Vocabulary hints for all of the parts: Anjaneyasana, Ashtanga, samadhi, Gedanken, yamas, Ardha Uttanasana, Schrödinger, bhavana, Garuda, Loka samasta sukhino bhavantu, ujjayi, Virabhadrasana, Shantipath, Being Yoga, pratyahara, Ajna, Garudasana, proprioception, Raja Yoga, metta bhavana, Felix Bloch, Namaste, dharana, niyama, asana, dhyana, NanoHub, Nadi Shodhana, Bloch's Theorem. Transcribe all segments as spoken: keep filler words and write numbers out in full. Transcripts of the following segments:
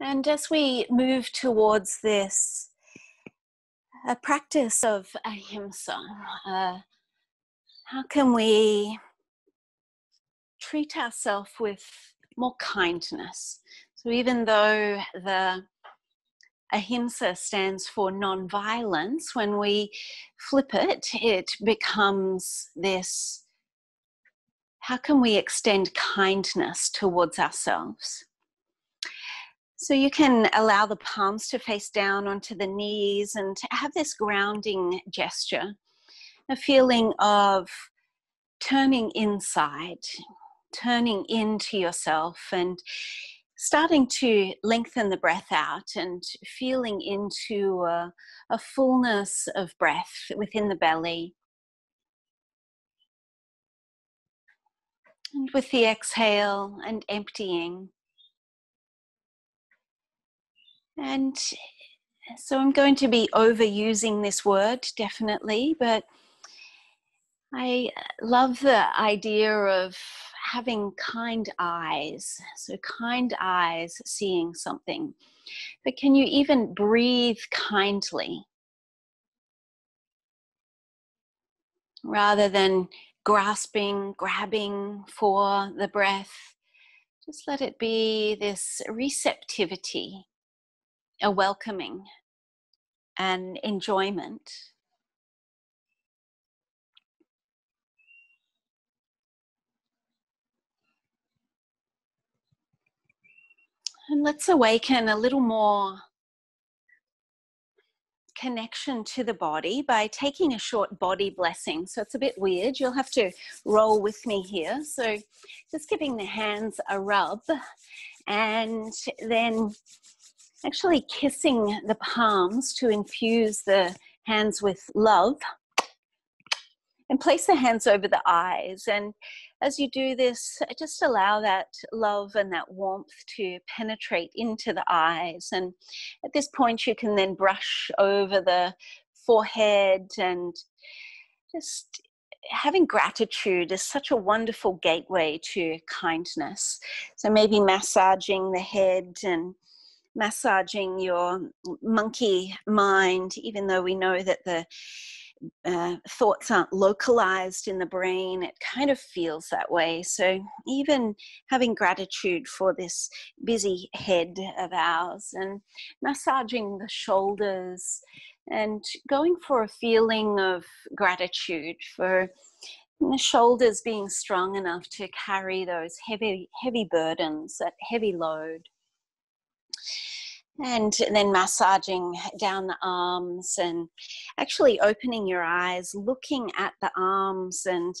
And as we move towards this a practice of ahimsa, uh, how can we treat ourselves with more kindness? So even though the ahimsa stands for non-violence, when we flip it, it becomes this, how can we extend kindness towards ourselves? So you can allow the palms to face down onto the knees and have this grounding gesture, a feeling of turning inside, turning into yourself and starting to lengthen the breath out and feeling into a, a fullness of breath within the belly. And with the exhale and emptying. And so I'm going to be overusing this word, definitely, but I love the idea of having kind eyes. So kind eyes seeing something. But can you even breathe kindly? Rather than grasping, grabbing for the breath, just let it be this receptivity. A welcoming and enjoyment. And let's awaken a little more connection to the body by taking a short body blessing. So it's a bit weird. You'll have to roll with me here. So just giving the hands a rub and then actually kissing the palms to infuse the hands with love, and place the hands over the eyes. And as you do this, just allow that love and that warmth to penetrate into the eyes. And at this point, you can then brush over the forehead, and just having gratitude is such a wonderful gateway to kindness. So maybe massaging the head and massaging your monkey mind, even though we know that the uh, thoughts aren't localized in the brain, it kind of feels that way. So even having gratitude for this busy head of ours, and massaging the shoulders, and going for a feeling of gratitude for the shoulders being strong enough to carry those heavy, heavy burdens, that heavy load. And then massaging down the arms and actually opening your eyes, looking at the arms and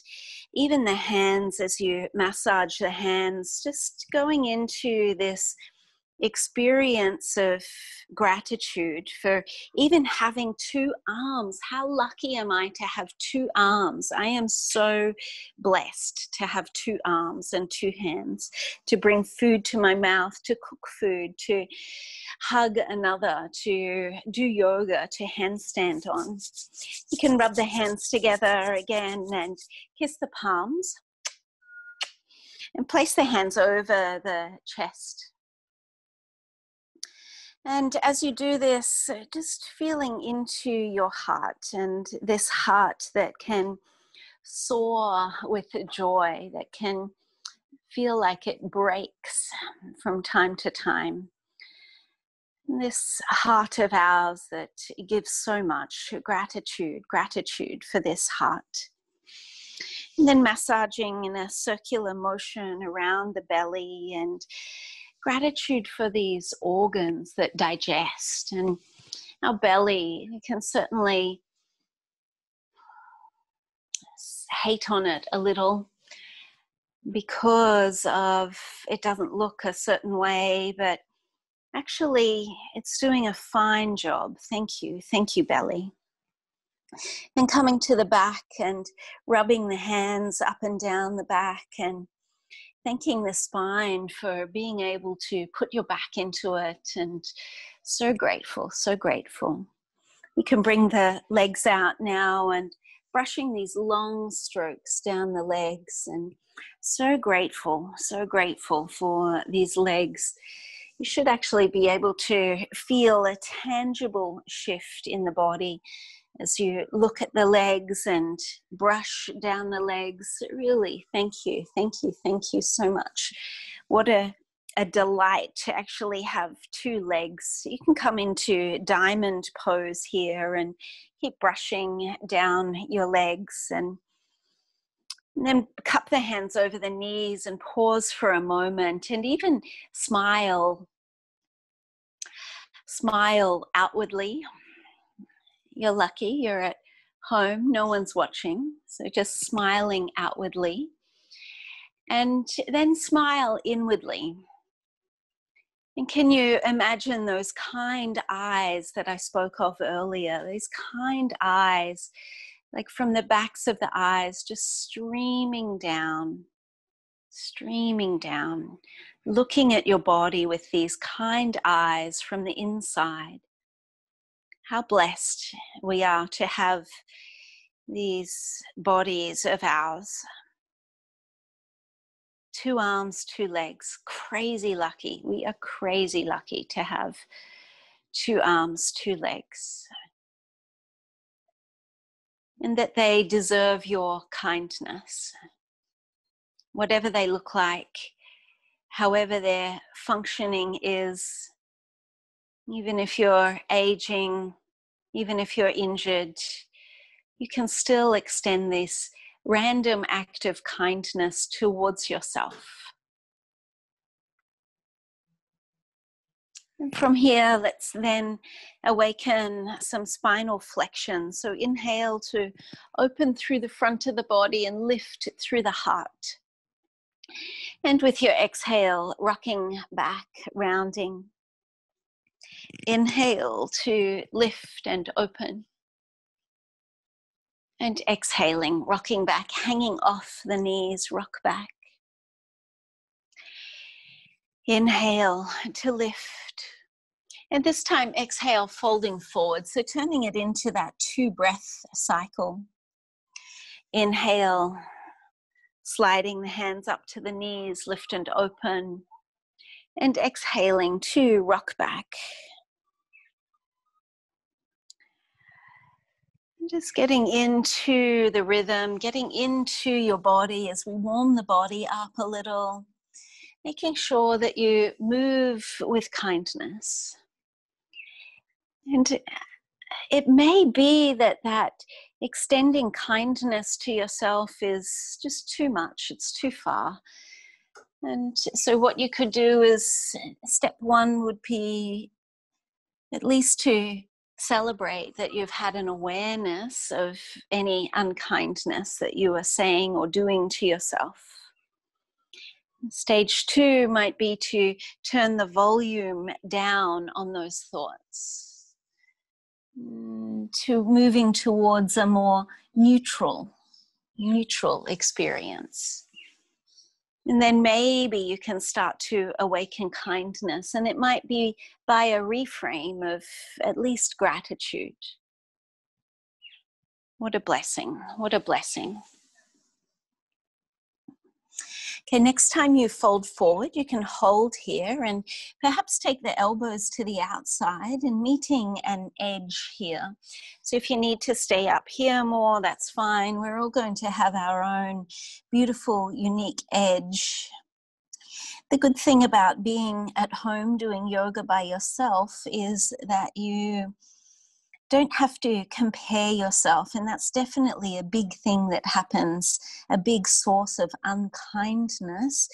even the hands as you massage the hands, just going into this experience of gratitude for even having two arms. How lucky am I to have two arms? I am so blessed to have two arms and two hands, to bring food to my mouth, to cook food, to hug another, to do yoga, to handstand on. You can rub the hands together again and kiss the palms and place the hands over the chest. And as you do this, just feeling into your heart, and this heart that can soar with joy, that can feel like it breaks from time to time. This heart of ours that gives so much gratitude, gratitude for this heart. And then massaging in a circular motion around the belly, and gratitude for these organs that digest, and our belly, you can certainly hate on it a little because of it doesn't look a certain way, but actually it's doing a fine job. Thank you, thank you, belly. And coming to the back and rubbing the hands up and down the back, and thanking the spine for being able to put your back into it, and so grateful, so grateful. You can bring the legs out now and brushing these long strokes down the legs, and so grateful, so grateful for these legs you should actually be able to feel a tangible shift in the body as you look at the legs and brush down the legs. Really, thank you, thank you, thank you so much. What a a delight to actually have two legs. You can come into diamond pose here and keep brushing down your legs, and, and then cup the hands over the knees and pause for a moment and even smile. Smile outwardly. You're lucky, you're at home, no one's watching, so just smiling outwardly. And then smile inwardly. And can you imagine those kind eyes that I spoke of earlier? These kind eyes, like from the backs of the eyes, just streaming down, streaming down, looking at your body with these kind eyes from the inside. How blessed we are to have these bodies of ours. Two arms, two legs, crazy lucky. We are crazy lucky to have two arms, two legs. And that they deserve your kindness. Whatever they look like, however their functioning is, even if you're aging, even if you're injured, you can still extend this random act of kindness towards yourself. And from here, let's then awaken some spinal flexion. So inhale to open through the front of the body and lift through the heart. And with your exhale, rocking back, rounding. Inhale to lift and open. And exhaling, rocking back, hanging off the knees, rock back. Inhale to lift. And this time exhale, folding forward. So turning it into that two breath cycle. Inhale, sliding the hands up to the knees, lift and open. And exhaling to rock back. Just getting into the rhythm, getting into your body as we warm the body up a little, making sure that you move with kindness. And it may be that that extending kindness to yourself is just too much, it's too far. And so what you could do is, step one would be at least to celebrate that you've had an awareness of any unkindness that you are saying or doing to yourself. Stage two might be to turn the volume down on those thoughts, to moving towards a more neutral, neutral experience. And then maybe you can start to awaken kindness, and it might be by a reframe of at least gratitude. What a blessing, what a blessing. Okay, next time you fold forward, you can hold here and perhaps take the elbows to the outside and meeting an edge here. So if you need to stay up here more, that's fine. We're all going to have our own beautiful, unique edge. The good thing about being at home doing yoga by yourself is that you don't have to compare yourself, and that's definitely a big thing that happens. A big source of unkindness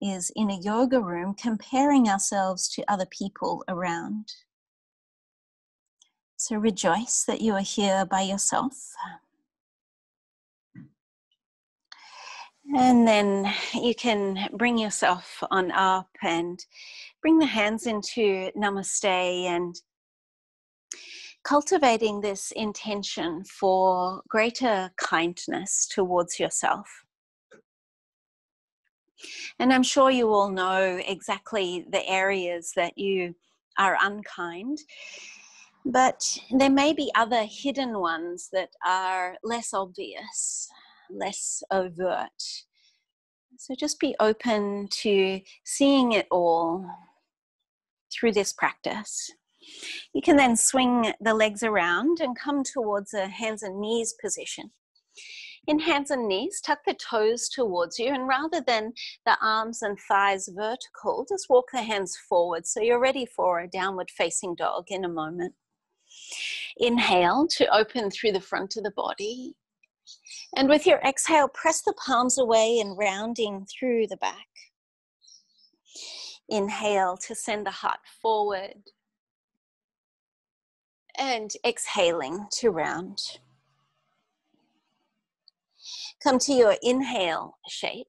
is in a yoga room comparing ourselves to other people around. So rejoice that you are here by yourself. And then you can bring yourself on up and bring the hands into Namaste, and cultivating this intention for greater kindness towards yourself. And I'm sure you all know exactly the areas that you are unkind, but there may be other hidden ones that are less obvious, less overt. So just be open to seeing it all, through this practice. You can then swing the legs around and come towards a hands and knees position. In hands and knees, tuck the toes towards you, and rather than the arms and thighs vertical, just walk the hands forward so you're ready for a downward facing dog in a moment. Inhale to open through the front of the body. And with your exhale, press the palms away and rounding through the back. Inhale to send the heart forward. And exhaling to round. Come to your inhale shape.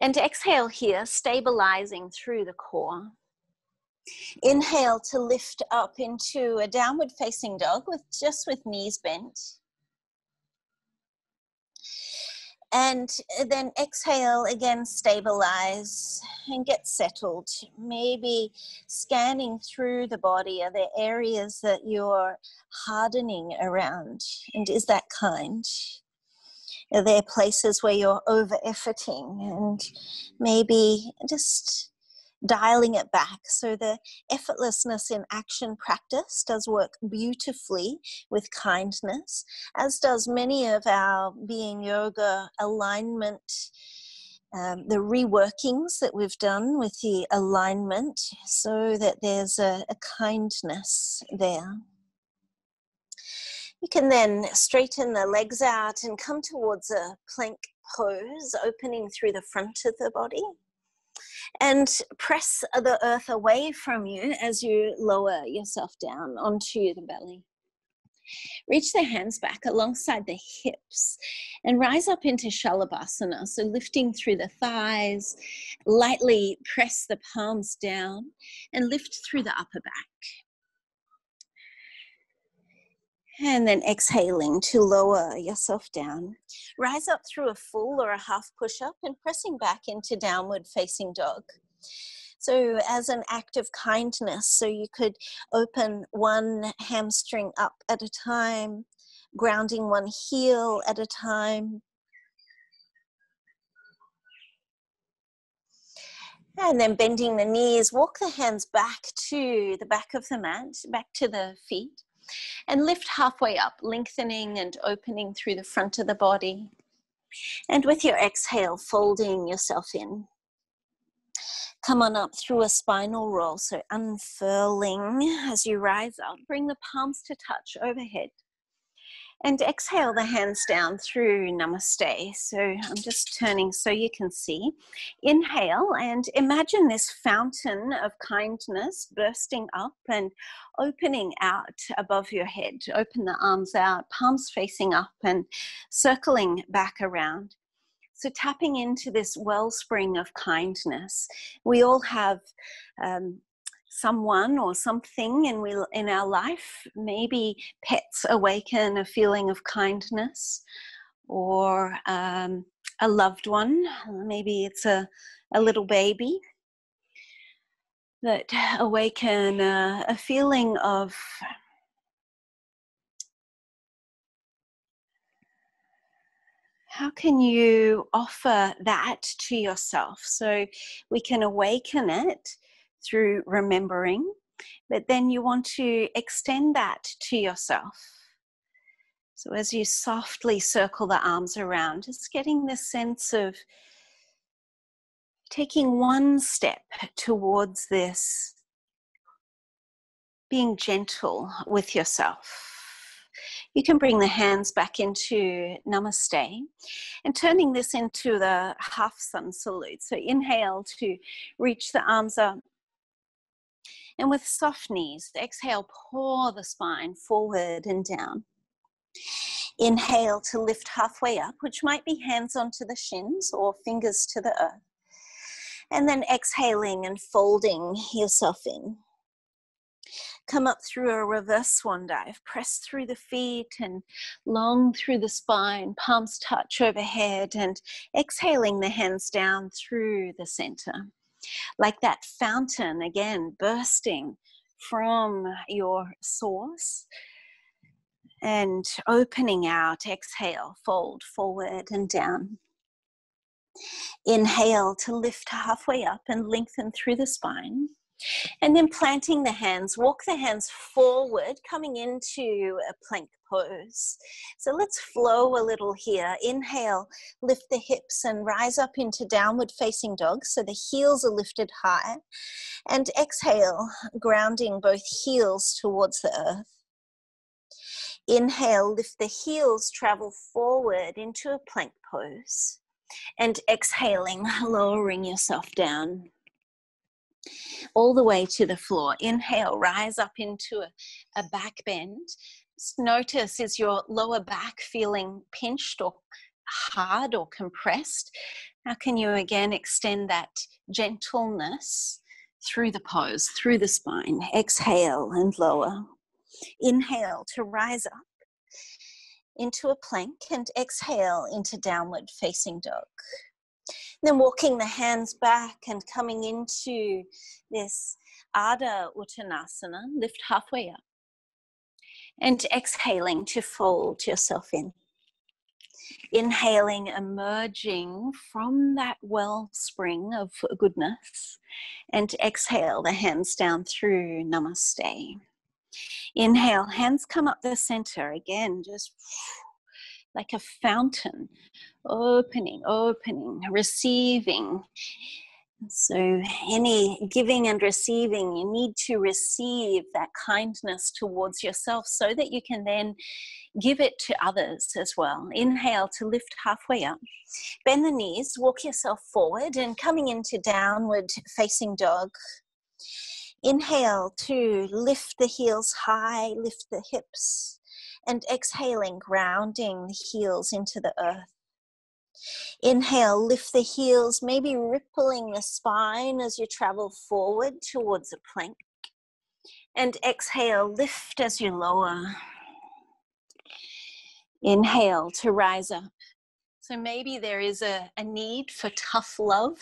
And exhale here, stabilizing through the core. Inhale to lift up into a downward facing dog with just with knees bent. And then exhale again, stabilize and get settled. Maybe scanning through the body. Are there areas that you're hardening around? And is that kind? Are there places where you're over-efforting? And maybe just dialing it back. So the effortlessness in action practice does work beautifully with kindness, as does many of our being yoga alignment, um, the reworkings that we've done with the alignment, so that there's a, a kindness there. You can then straighten the legs out and come towards a plank pose, opening through the front of the body. And press the earth away from you as you lower yourself down onto the belly. Reach the hands back alongside the hips and rise up into Shalabhasana. So lifting through the thighs, lightly press the palms down and lift through the upper back. And then exhaling to lower yourself down. Rise up through a full or a half push-up and pressing back into downward facing dog. So as an act of kindness, so you could open one hamstring up at a time, grounding one heel at a time. And then bending the knees, walk the hands back to the back of the mat, back to the feet. And lift halfway up, lengthening and opening through the front of the body. And with your exhale, folding yourself in. Come on up through a spinal roll, so unfurling as you rise up. Bring the palms to touch overhead. And exhale the hands down through Namaste. So I'm just turning so you can see. Inhale and imagine this fountain of kindness bursting up and opening out above your head. Open the arms out, palms facing up and circling back around. So tapping into this wellspring of kindness. We all have um, someone or something in, we, in our life. Maybe pets awaken a feeling of kindness, or um, a loved one. Maybe it's a, a little baby that awaken a, a feeling of how can you offer that to yourself? So we can awaken it through remembering, but then you want to extend that to yourself. So as you softly circle the arms around, just getting this sense of taking one step towards this, being gentle with yourself. You can bring the hands back into Namaste and turning this into the half sun salute. So inhale to reach the arms up, and with soft knees, exhale, pour the spine forward and down. Inhale to lift halfway up, which might be hands onto the shins or fingers to the earth. And then exhaling and folding yourself in. Come up through a reverse swan dive. Press through the feet and long through the spine. Palms touch overhead and exhaling the hands down through the center. Like that fountain, again, bursting from your source and opening out, exhale, fold forward and down. Inhale to lift halfway up and lengthen through the spine. And then planting the hands, walk the hands forward, coming into a plank pose. So let's flow a little here. Inhale, lift the hips and rise up into downward facing dog. So the heels are lifted high. And exhale, grounding both heels towards the earth. Inhale, lift the heels, travel forward into a plank pose. And exhaling, lowering yourself down. All the way to the floor. Inhale, rise up into a, a back bend. Notice, is your lower back feeling pinched or hard or compressed? How can you again extend that gentleness through the pose, through the spine? Exhale and lower. Inhale to rise up into a plank and exhale into downward facing dog. Then walking the hands back and coming into this Ardha Uttanasana, lift halfway up. And exhaling to fold yourself in. Inhaling, emerging from that wellspring of goodness. And exhale, the hands down through Namaste. Inhale, hands come up the center again, just like a fountain, opening, opening, receiving. So any giving and receiving, you need to receive that kindness towards yourself so that you can then give it to others as well. Inhale to lift halfway up. Bend the knees, walk yourself forward and coming into downward facing dog. Inhale to lift the heels high, lift the hips. And exhaling, grounding the heels into the earth. Inhale, lift the heels, maybe rippling the spine as you travel forward towards a plank. And exhale, lift as you lower. Inhale to rise up. So maybe there is a, a need for tough love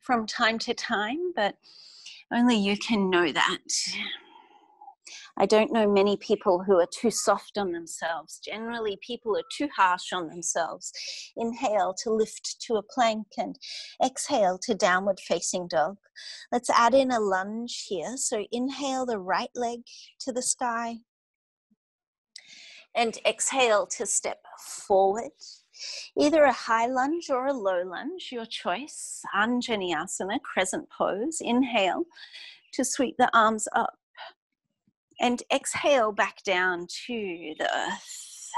from time to time, but only you can know that. I don't know many people who are too soft on themselves. Generally, people are too harsh on themselves. Inhale to lift to a plank and exhale to downward facing dog. Let's add in a lunge here. So inhale the right leg to the sky and exhale to step forward. Either a high lunge or a low lunge, your choice. Anjaneyasana, crescent pose. Inhale to sweep the arms up. And exhale back down to the earth.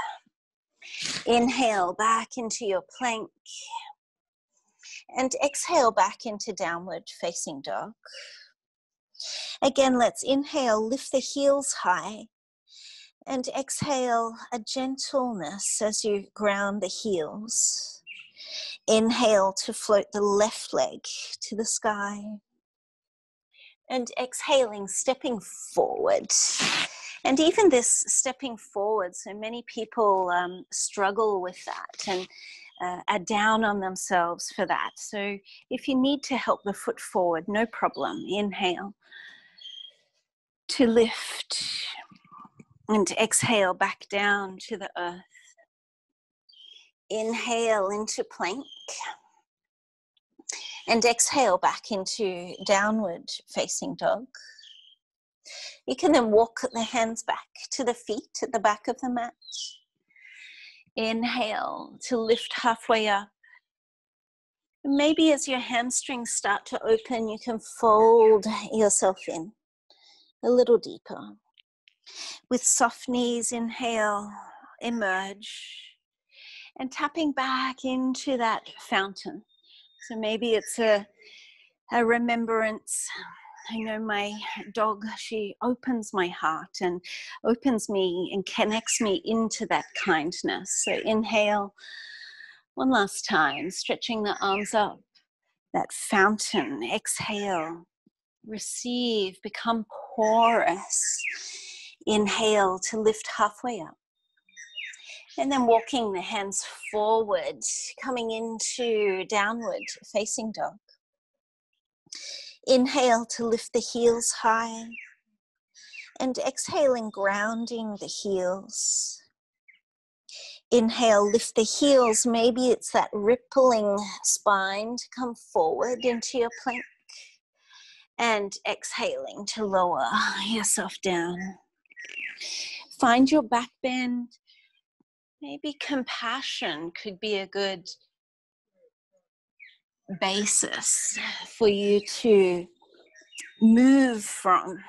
Inhale back into your plank. And exhale back into downward facing dog. Again, let's inhale, lift the heels high. And exhale a gentleness as you ground the heels. Inhale to float the left leg to the sky. And exhaling, stepping forward. And even this stepping forward, so many people um, struggle with that and uh, are down on themselves for that. So if you need to help the foot forward, no problem. Inhale to lift and exhale back down to the earth. Inhale into plank. And exhale back into downward facing dog. You can then walk the hands back to the feet at the back of the mat. Inhale to lift halfway up. Maybe as your hamstrings start to open, you can fold yourself in a little deeper. With soft knees, inhale, emerge. And tapping back into that fountain. So maybe it's a, a remembrance. I know my dog, she opens my heart and opens me and connects me into that kindness. So inhale one last time, stretching the arms up, that fountain. Exhale, receive, become porous. Inhale to lift halfway up. And then walking the hands forward, coming into downward facing dog. Inhale to lift the heels high. And exhaling, grounding the heels. Inhale, lift the heels. Maybe it's that rippling spine to come forward into your plank. And exhaling to lower yourself down. Find your back bend. Maybe compassion could be a good basis for you to move from.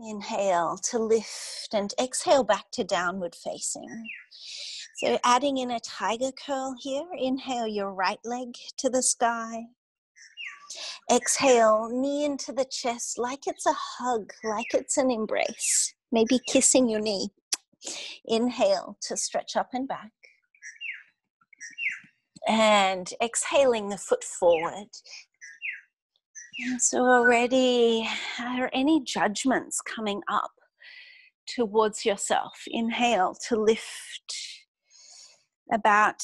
Inhale to lift and exhale back to downward facing. So adding in a tiger curl here. Inhale your right leg to the sky. Exhale, knee into the chest like it's a hug, like it's an embrace. Maybe kissing your knee. Inhale to stretch up and back. And exhaling the foot forward. And so already, are any judgments coming up towards yourself? Inhale to lift about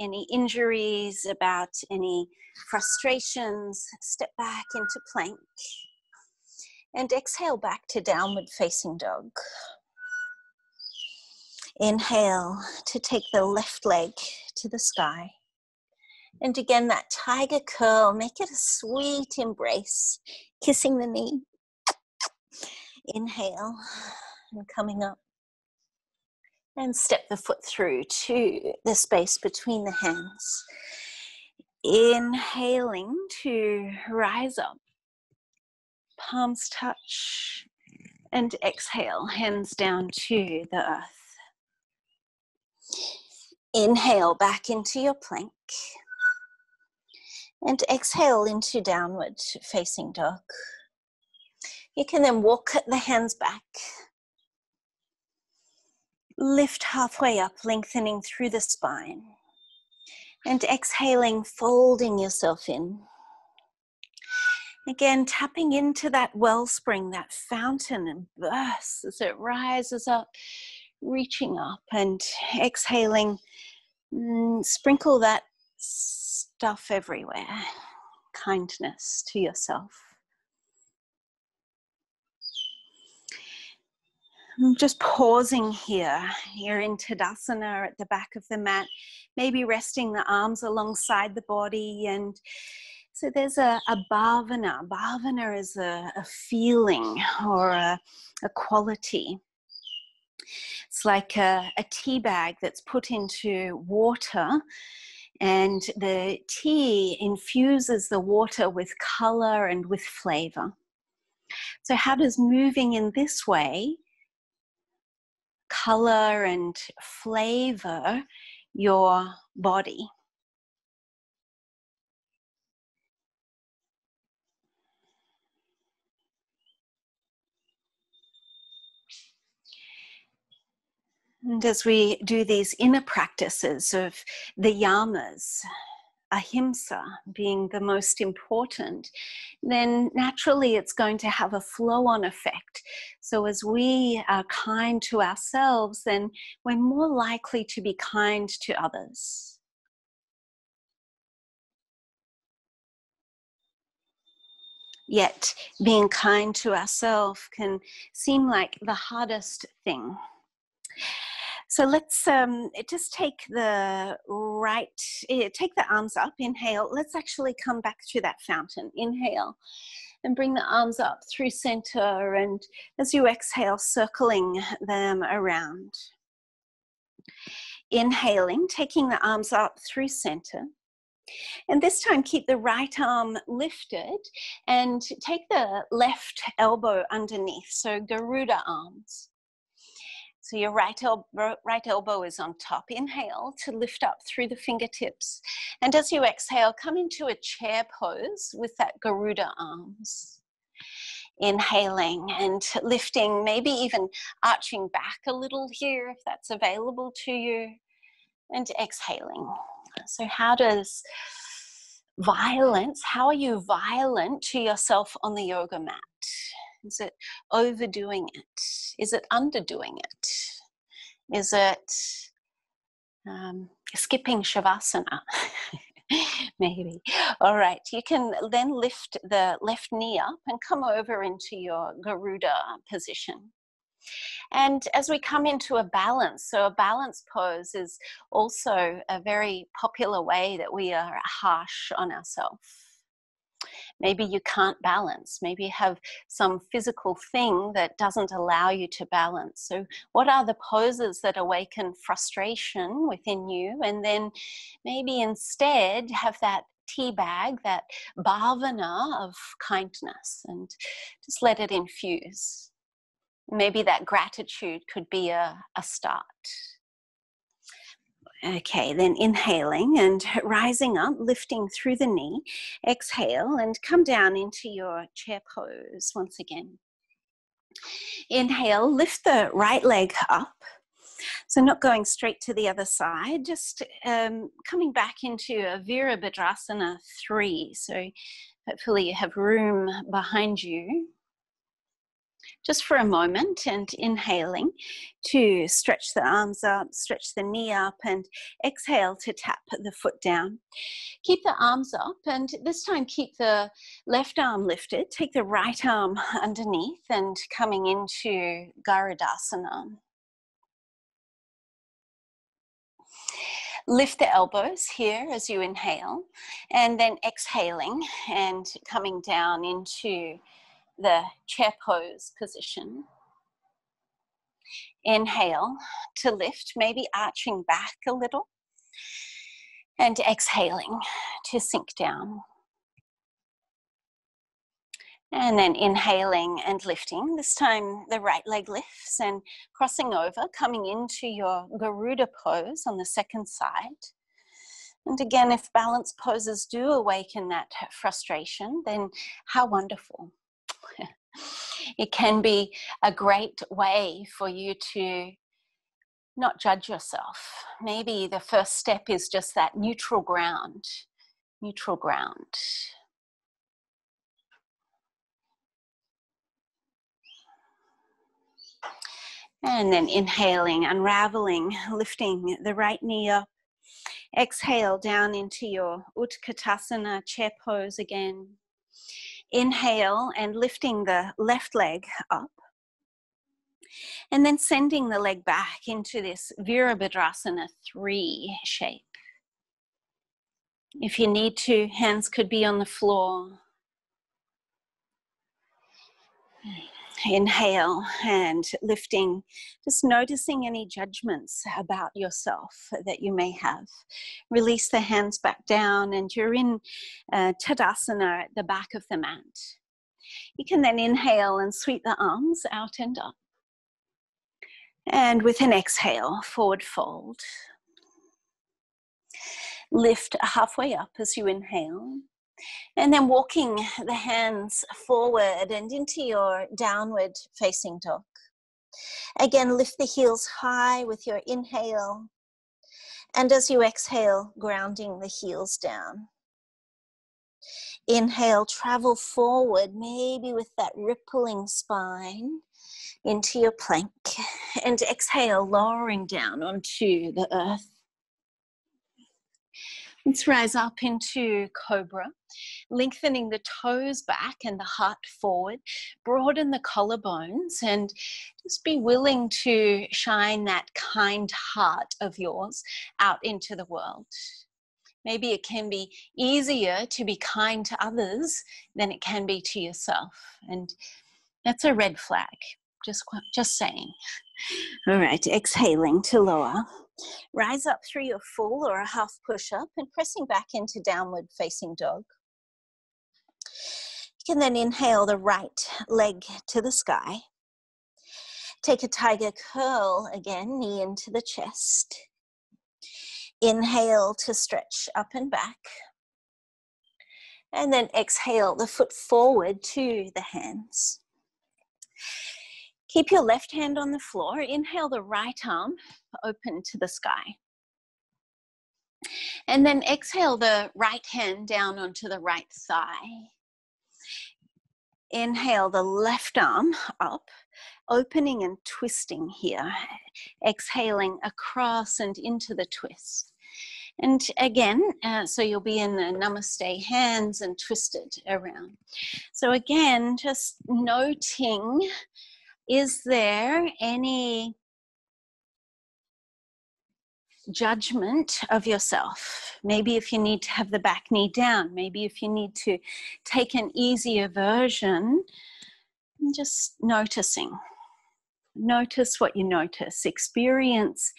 any injuries, about any frustrations. Step back into plank. And exhale back to downward facing dog. Inhale to take the left leg to the sky. And again, that tiger curl, make it a sweet embrace, kissing the knee. Inhale, and coming up. And step the foot through to the space between the hands. Inhaling to rise up. Palms touch. And exhale, hands down to the earth. Inhale back into your plank. And exhale into downward facing dog. You can then walk the hands back. Lift halfway up, lengthening through the spine. And exhaling, folding yourself in. Again, tapping into that wellspring, that fountain, and bursts as it rises up, reaching up and exhaling. Mm, sprinkle that stuff everywhere. Kindness to yourself. I'm just pausing here. You're in Tadasana at the back of the mat, maybe resting the arms alongside the body. And so there's a, a bhavana. Bhavana is a, a feeling or a, a quality. It's like a, a tea bag that's put into water, and the tea infuses the water with color and with flavor. So how does moving in this way color and flavor your body? And as we do these inner practices of the yamas, ahimsa being the most important, then naturally it's going to have a flow-on effect. So as we are kind to ourselves, then we're more likely to be kind to others. Yet being kind to ourselves can seem like the hardest thing. So let's um, just take the right, take the arms up, inhale. Let's actually come back to that fountain. Inhale and bring the arms up through center, and as you exhale, circling them around. Inhaling, taking the arms up through center. And this time keep the right arm lifted and take the left elbow underneath, so Garuda arms. So your right elbow, right elbow is on top. Inhale to lift up through the fingertips. And as you exhale, come into a chair pose with that Garuda arms. Inhaling and lifting, maybe even arching back a little here if that's available to you. And exhaling. So how does violence, how are you violent to yourself on the yoga mat? Is it overdoing it? Is it underdoing it? Is it um, skipping Shavasana? Maybe. All right. You can then lift the left knee up and come over into your Garuda position. And as we come into a balance, so a balance pose is also a very popular way that we are harsh on ourselves. Maybe you can't balance. Maybe you have some physical thing that doesn't allow you to balance. So what are the poses that awaken frustration within you? And then maybe instead have that tea bag, that bhavana of kindness, and just let it infuse. Maybe that gratitude could be a, a start. Okay, then inhaling and rising up, lifting through the knee. Exhale and come down into your chair pose once again. Inhale, lift the right leg up. So not going straight to the other side, just um, coming back into a Virabhadrasana three. So hopefully you have room behind you. Just for a moment, and inhaling to stretch the arms up, stretch the knee up, and exhale to tap the foot down. Keep the arms up, and this time keep the left arm lifted. Take the right arm underneath and coming into Garudasana. Lift the elbows here as you inhale, and then exhaling and coming down into the chair pose position. Inhale to lift, maybe arching back a little, and exhaling to sink down. And then inhaling and lifting. This time the right leg lifts and crossing over, coming into your Garuda pose on the second side. And again, if balance poses do awaken that frustration, then how wonderful. It can be a great way for you to not judge yourself. Maybe the first step is just that neutral ground, neutral ground. And then inhaling, unraveling, lifting the right knee up. Exhale down into your Utkatasana chair pose again. Inhale and lifting the left leg up, and then sending the leg back into this Virabhadrasana three shape. If you need to, hands could be on the floor. Inhale and lifting, just noticing any judgments about yourself that you may have. Release the hands back down, and you're in uh, Tadasana at the back of the mat. You can then inhale and sweep the arms out and up. And with an exhale, forward fold. Lift halfway up as you inhale. And then walking the hands forward and into your downward facing dog. Again, lift the heels high with your inhale. And as you exhale, grounding the heels down. Inhale, travel forward, maybe with that rippling spine into your plank. And exhale, lowering down onto the earth. Let's rise up into cobra, lengthening the toes back and the heart forward, broaden the collarbones, and just be willing to shine that kind heart of yours out into the world. Maybe it can be easier to be kind to others than it can be to yourself, and that's a red flag, just, just saying. All right, exhaling to lower. Rise up through your full or a half push-up and pressing back into downward facing dog. You can then inhale the right leg to the sky. Take a tiger curl again, knee into the chest. Inhale to stretch up and back. And then exhale the foot forward to the hands. Keep your left hand on the floor. Inhale the right arm open to the sky. And then exhale the right hand down onto the right thigh. Inhale the left arm up, opening and twisting here. Exhaling across and into the twist. And again, uh, so you'll be in the Namaste hands and twisted around. So again, just noting Is there any judgment of yourself? Maybe if you need to have the back knee down, maybe if you need to take an easier version, and just noticing. Notice what you notice. Experience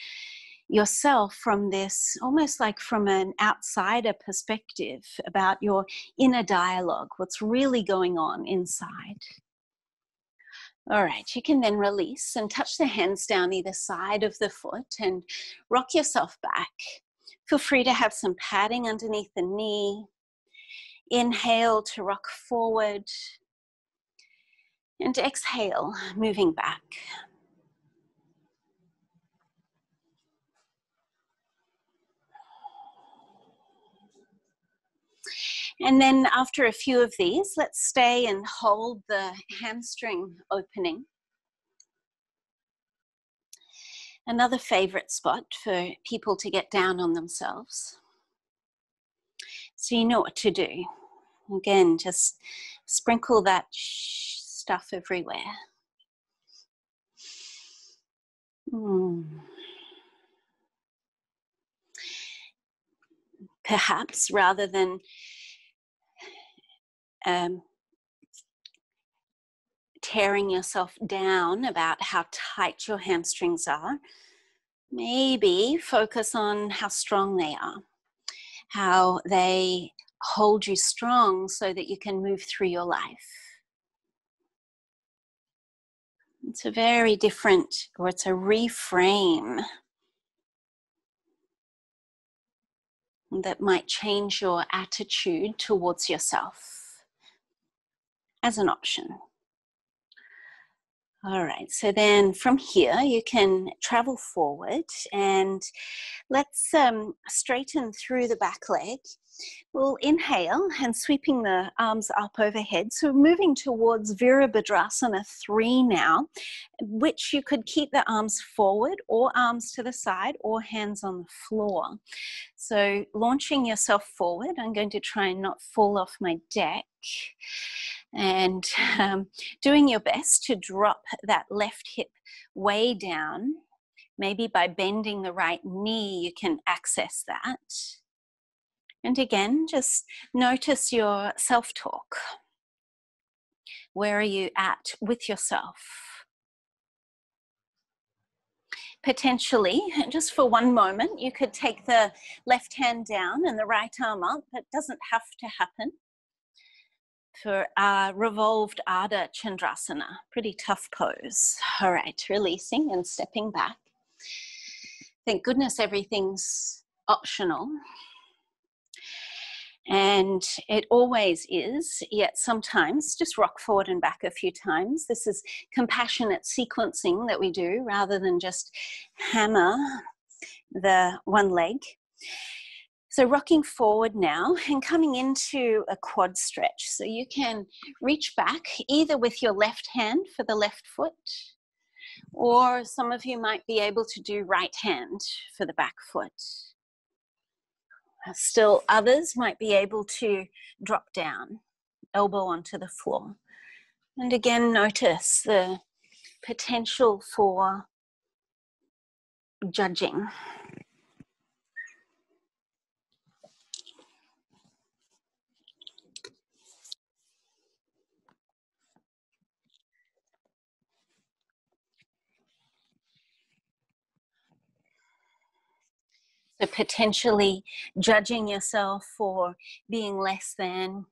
yourself from this, almost like from an outsider perspective about your inner dialogue, what's really going on inside. All right, you can then release and touch the hands down either side of the foot and rock yourself back. Feel free to have some padding underneath the knee. Inhale to rock forward. And exhale, moving back. And then after a few of these, let's stay and hold the hamstring opening. Another favorite spot for people to get down on themselves. So you know what to do. Again, just sprinkle that stuff everywhere. Hmm. Perhaps rather than Um, tearing yourself down about how tight your hamstrings are, maybe focus on how strong they are, how they hold you strong so that you can move through your life. It's a very different, or it's a reframe that might change your attitude towards yourself. As an option. All right, so then from here you can travel forward and let's um, straighten through the back leg. We'll inhale and sweeping the arms up overhead. So we're moving towards Virabhadrasana three now, which you could keep the arms forward or arms to the side or hands on the floor. So launching yourself forward, I'm going to try and not fall off my deck. And um, doing your best to drop that left hip way down. Maybe by bending the right knee, you can access that. And again, just notice your self-talk. Where are you at with yourself? Potentially, just for one moment, you could take the left hand down and the right arm up. It doesn't have to happen. For uh, revolved Ardha Chandrasana, pretty tough pose. All right, releasing and stepping back. Thank goodness everything's optional. And it always is, yet sometimes just rock forward and back a few times. This is compassionate sequencing that we do rather than just hammer the one leg. So rocking forward now and coming into a quad stretch. So you can reach back either with your left hand for the left foot, or some of you might be able to do right hand for the back foot. Still others might be able to drop down, elbow onto the floor. And again, notice the potential for judging. So potentially judging yourself for being less than,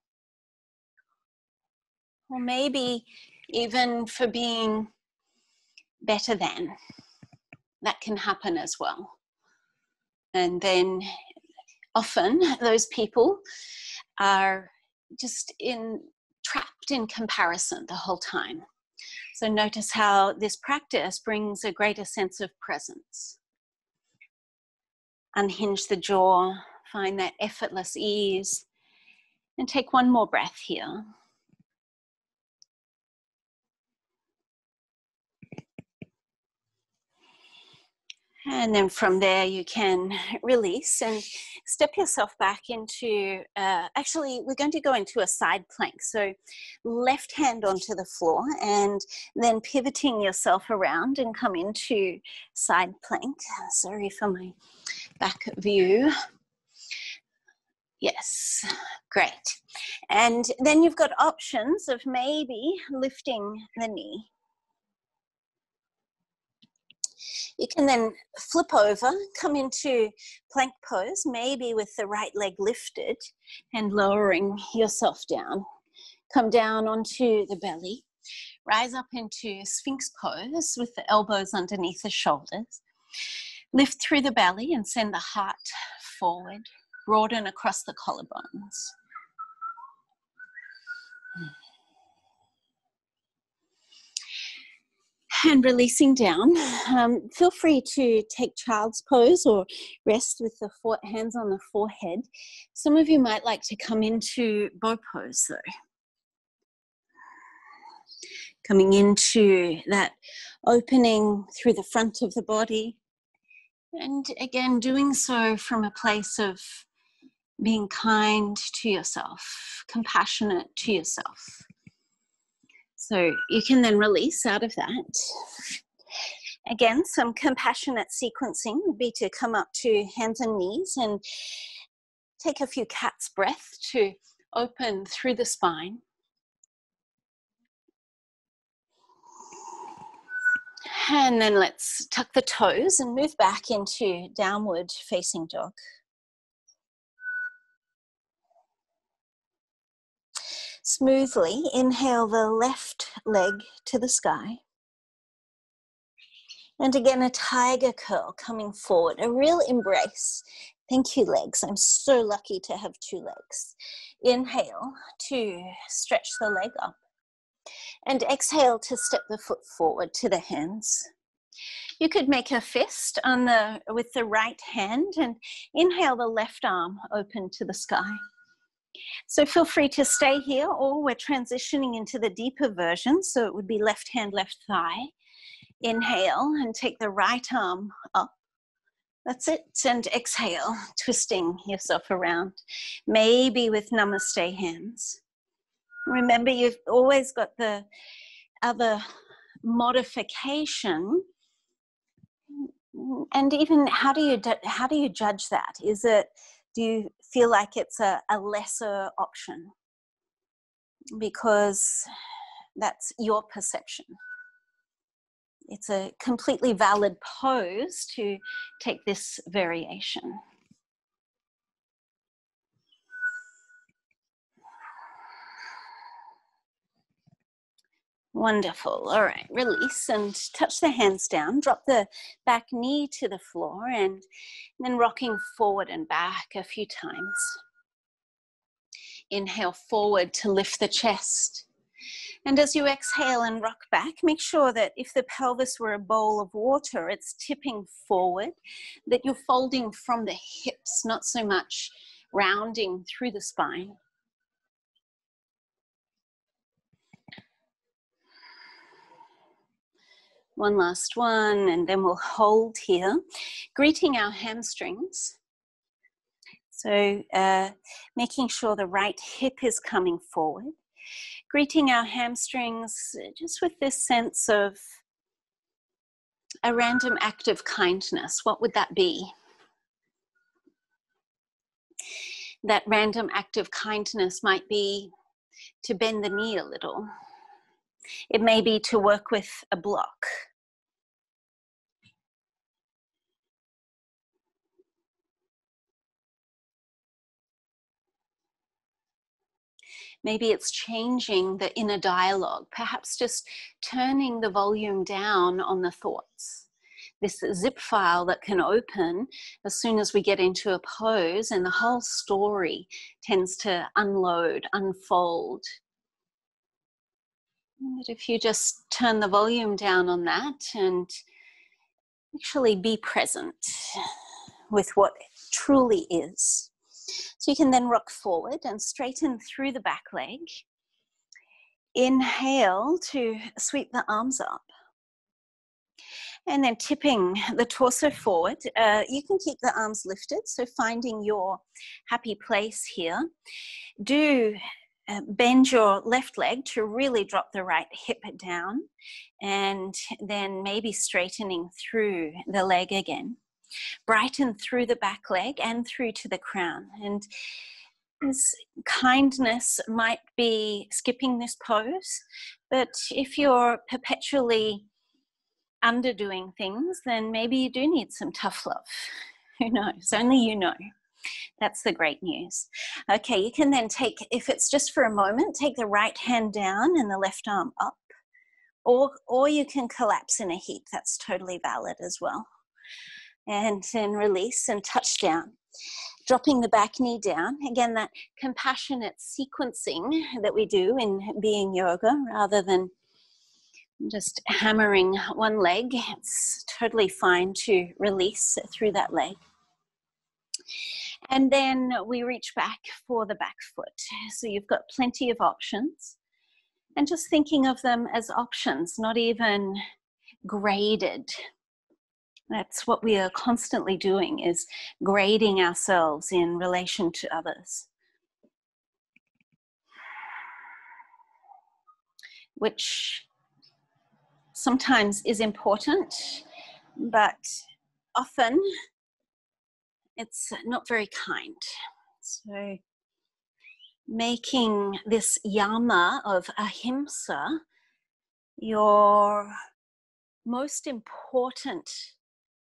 or maybe even for being better than. That can happen as well. And then often those people are just in, trapped in comparison the whole time. So notice how this practice brings a greater sense of presence. Unhinge the jaw, find that effortless ease, and take one more breath here. And then from there you can release and step yourself back into, uh, actually we're going to go into a side plank. So left hand onto the floor and then pivoting yourself around and come into side plank. Sorry for my back view. Yes, great. And then you've got options of maybe lifting the knee. You can then flip over, come into plank pose, maybe with the right leg lifted and lowering yourself down. Come down onto the belly, rise up into Sphinx pose with the elbows underneath the shoulders. Lift through the belly and send the heart forward, broaden across the collarbones. And releasing down, um, feel free to take child's pose or rest with the four hands on the forehead. Some of you might like to come into bow pose though. Coming into that opening through the front of the body. And again, doing so from a place of being kind to yourself, compassionate to yourself. So you can then release out of that. Again, some compassionate sequencing would be to come up to hands and knees and take a few cat's breath to open through the spine. And then let's tuck the toes and move back into downward facing dog. Smoothly inhale the left leg to the sky. And again, a tiger curl coming forward, a real embrace. Thank you, legs. I'm so lucky to have two legs. Inhale to stretch the leg up. And exhale to step the foot forward to the hands. You could make a fist on the, with the right hand and inhale the left arm open to the sky. So feel free to stay here, or we're transitioning into the deeper version. So it would be left hand, left thigh. Inhale and take the right arm up. That's it. And exhale, twisting yourself around, maybe with Namaste hands. Remember, you've always got the other modification. And even how do you, how do you judge that? Is it, do you feel like it's a, a lesser option? Because that's your perception. It's a completely valid pose to take this variation. Wonderful. All right, release and touch the hands down. Drop the back knee to the floor and then rocking forward and back a few times. Inhale forward to lift the chest. And as you exhale and rock back, make sure that if the pelvis were a bowl of water, it's tipping forward, that you're folding from the hips, not so much rounding through the spine. One last one, and then we'll hold here. Greeting our hamstrings. So uh, making sure the right hip is coming forward. Greeting our hamstrings just with this sense of a random act of kindness. What would that be? That random act of kindness might be to bend the knee a little. It may be to work with a block. Maybe it's changing the inner dialogue, perhaps just turning the volume down on the thoughts. This zip file that can open as soon as we get into a pose, and the whole story tends to unload, unfold. But if you just turn the volume down on that and actually be present with what truly is. So you can then rock forward and straighten through the back leg. Inhale to sweep the arms up. And then tipping the torso forward. Uh, you can keep the arms lifted, so finding your happy place here. Do uh, bend your left leg to really drop the right hip down, and then maybe straightening through the leg again. Brighten through the back leg and through to the crown. And this kindness might be skipping this pose, but if you're perpetually underdoing things, then maybe you do need some tough love. Who knows? Only you know. That's the great news. Okay, you can then take, if it's just for a moment, take the right hand down and the left arm up, or, or you can collapse in a heap. That's totally valid as well. And then release and touch down. Dropping the back knee down. Again, that compassionate sequencing that we do in being yoga rather than just hammering one leg. It's totally fine to release through that leg. And then we reach back for the back foot. So you've got plenty of options. And just thinking of them as options, not even graded. That's what we are constantly doing, is grading ourselves in relation to others. Which sometimes is important, but often it's not very kind. So making this yama of ahimsa your most important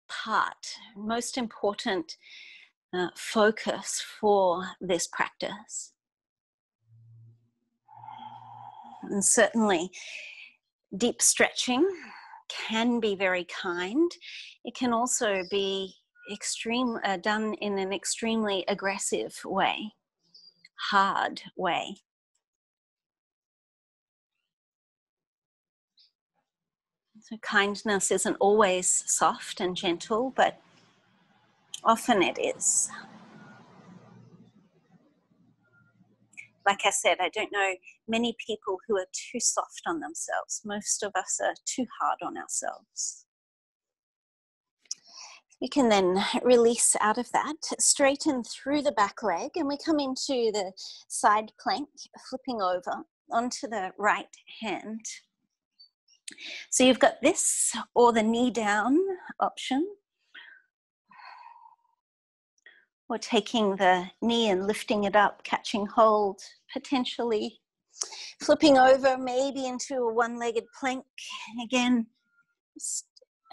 part, most important uh, focus for this practice. And certainly deep stretching can be very kind. It can also be extreme, uh, done in an extremely aggressive way, hard way. So kindness isn't always soft and gentle, but often it is. Like I said, I don't know many people who are too soft on themselves. Most of us are too hard on ourselves. You can then release out of that, straighten through the back leg, and we come into the side plank, flipping over onto the right hand. So you've got this or the knee down option, or taking the knee and lifting it up, catching hold, potentially flipping over maybe into a one-legged plank. Again,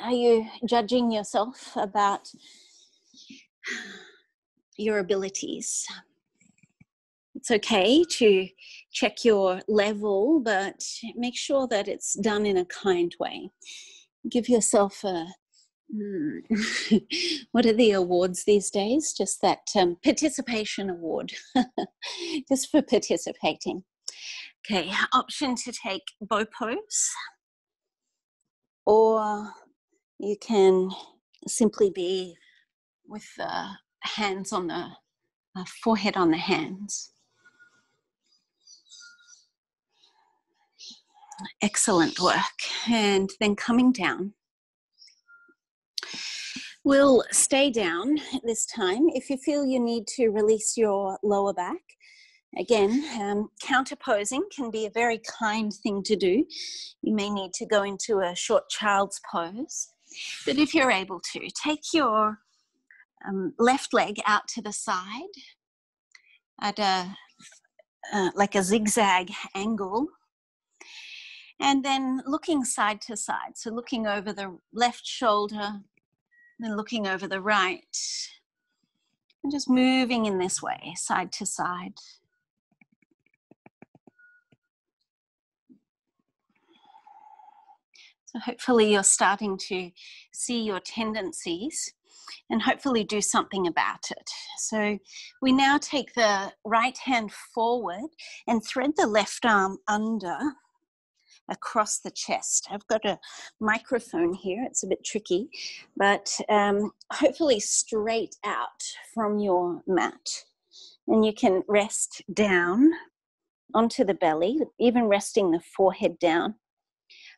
are you judging yourself about your abilities? It's okay to check your level, but make sure that it's done in a kind way. Give yourself a, mm, what are the awards these days? Just that um, participation award, just for participating. Okay, option to take bow pose, or you can simply be with the hands on the uh, forehead on the hands. Excellent work. And then coming down. We'll stay down this time. If you feel you need to release your lower back, again, um, counterposing can be a very kind thing to do. You may need to go into a short child's pose. But if you're able to, take your um, left leg out to the side at a, uh, like a zigzag angle. And then looking side to side, so looking over the left shoulder, then looking over the right, and just moving in this way, side to side. So hopefully you're starting to see your tendencies and hopefully do something about it. So we now take the right hand forward and thread the left arm under, across the chest. I've got a microphone here, it's a bit tricky, but um, hopefully straight out from your mat. And you can rest down onto the belly, even resting the forehead down.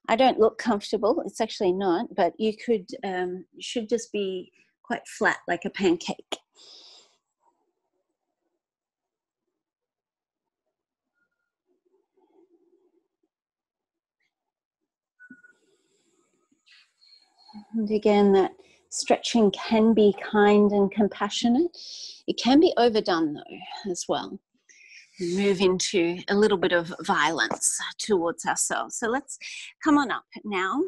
I don't look comfortable. It's actually not, but you could, um, should just be quite flat, like a pancake. And again, that stretching can be kind and compassionate. It can be overdone though, as well. We move into a little bit of violence towards ourselves. So let's come on up now.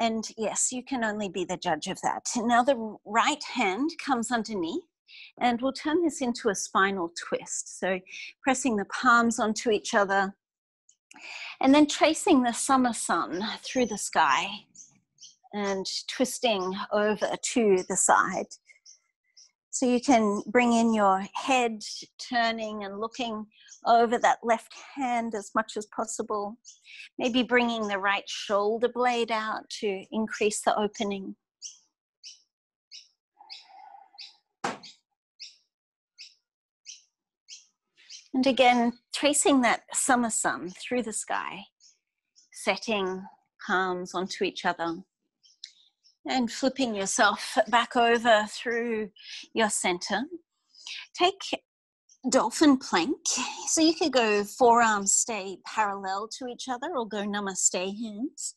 And yes, you can only be the judge of that. Now the right hand comes underneath, and we'll turn this into a spinal twist. So pressing the palms onto each other and then tracing the summer sun through the sky and twisting over to the side. So you can bring in your head, turning and looking over that left hand as much as possible. Maybe bringing the right shoulder blade out to increase the opening. And again, tracing that summer sun through the sky, setting palms onto each other. And flipping yourself back over through your center. Take dolphin plank. So you could go forearms stay parallel to each other or go namaste hands.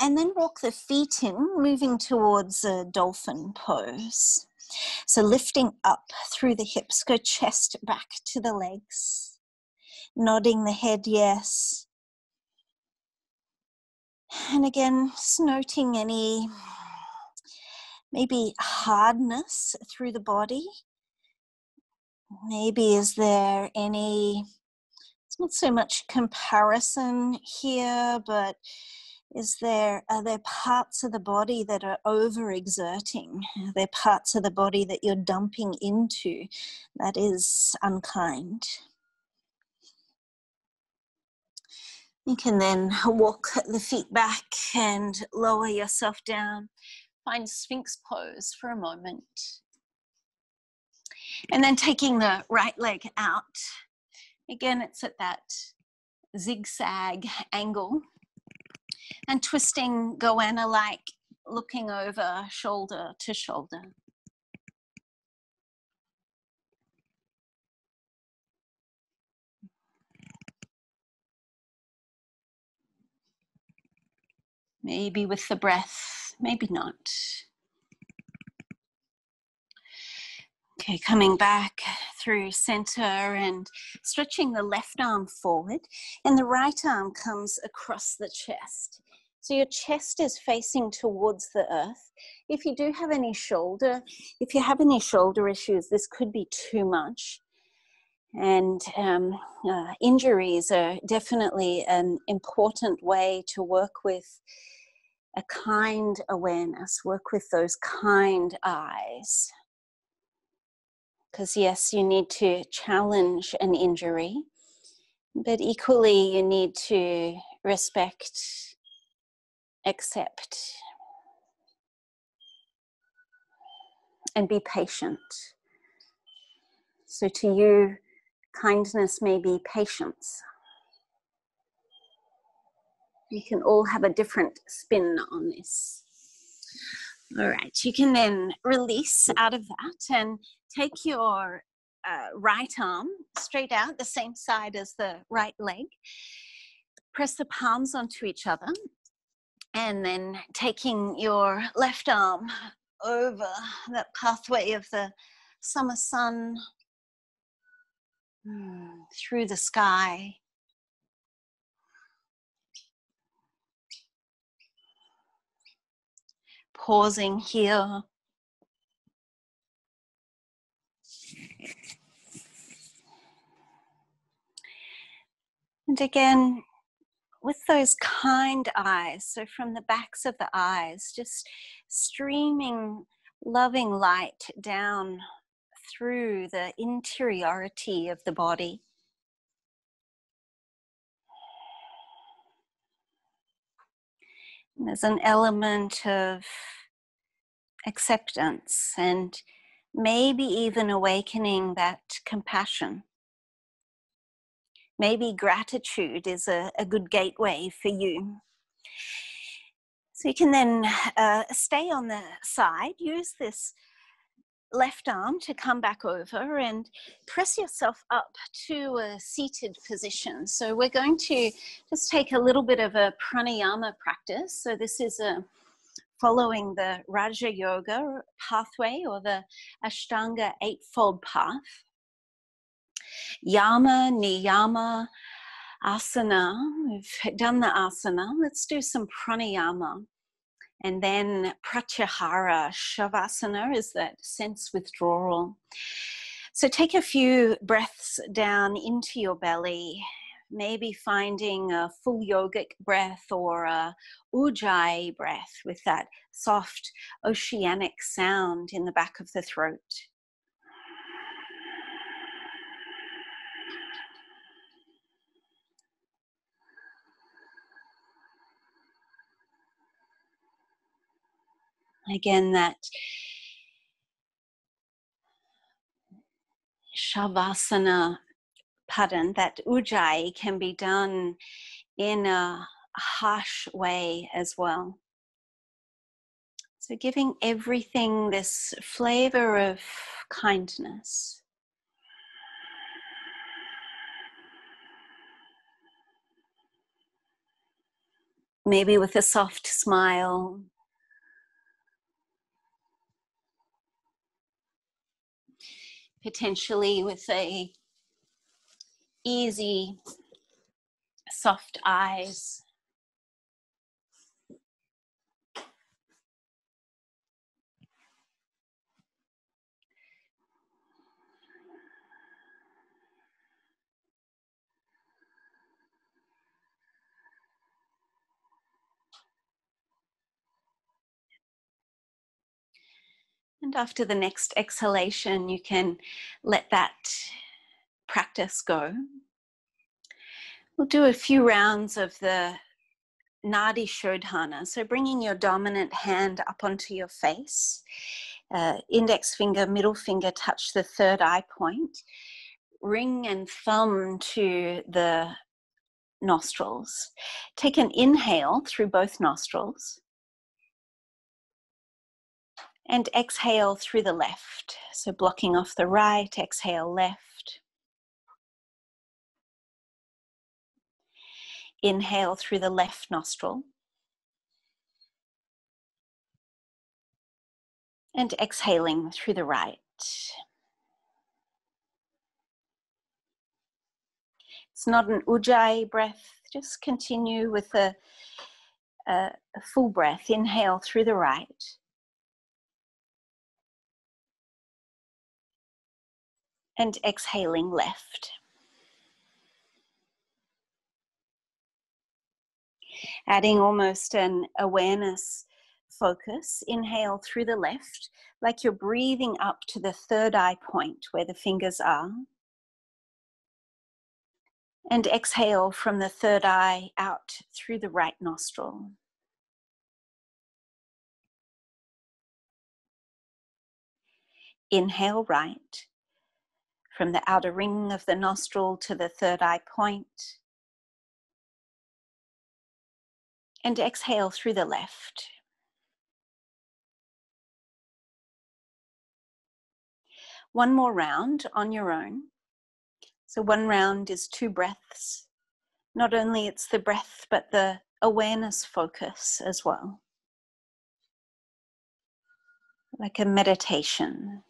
And then walk the feet in, moving towards a dolphin pose. So lifting up through the hips, go chest back to the legs. Nodding the head, yes. And again, just noting any maybe hardness through the body. Maybe is there any, it's not so much comparison here, but is there, are there parts of the body that are overexerting? Are there parts of the body that you're dumping into that is unkind? You can then walk the feet back and lower yourself down. Find Sphinx pose for a moment. And then taking the right leg out. Again, it's at that zigzag angle. And twisting goanna-like, looking over shoulder to shoulder. Maybe with the breath, maybe not. Okay, coming back through center and stretching the left arm forward, and the right arm comes across the chest. So your chest is facing towards the earth. If you do have any shoulder, if you have any shoulder issues, this could be too much. And um, uh, injuries are definitely an important way to work with a kind awareness, work with those kind eyes. Because yes, you need to challenge an injury, but equally you need to respect, accept, and be patient. So to you, kindness may be patience. We can all have a different spin on this. All right, you can then release out of that and take your uh, right arm straight out, the same side as the right leg. Press the palms onto each other and then taking your left arm over that pathway of the summer sun, through the sky. Pausing here. And again, with those kind eyes, so from the backs of the eyes, just streaming loving light down through the interiority of the body. And there's an element of acceptance and maybe even awakening that compassion. maybe gratitude is a, a good gateway for you. So you can then uh, stay on the side, use this left arm to come back over and press yourself up to a seated position. So we're going to just take a little bit of a pranayama practice. So this is a following the Raja Yoga pathway or the Ashtanga eightfold path. Yama, niyama, asana. We've done the asana. Let's do some pranayama. And then pratyahara. Shavasana is that sense withdrawal. So take a few breaths down into your belly, maybe finding a full yogic breath or a ujjayi breath with that soft oceanic sound in the back of the throat. Again, that Shavasana pattern, that ujjayi, can be done in a harsh way as well. So giving everything this flavor of kindness. Maybe with a soft smile. Potentially with a easy, soft eyes. And after the next exhalation, you can let that practice go. We'll do a few rounds of the Nadi Shodhana. So bringing your dominant hand up onto your face. Uh, index finger, middle finger touch the third eye point. Ring and thumb to the nostrils. Take an inhale through both nostrils. And exhale through the left. So blocking off the right, exhale left. Inhale through the left nostril. And exhaling through the right. It's not an ujjayi breath. Just continue with a, a, a full breath. Inhale through the right. And exhaling left. Adding almost an awareness focus. Inhale through the left, like you're breathing up to the third eye point where the fingers are. And exhale from the third eye out through the right nostril. Inhale right. From the outer ring of the nostril to the third eye point. And exhale through the left. One more round on your own. So one round is two breaths. Not only it's the breath, but the awareness focus as well. Like a meditation.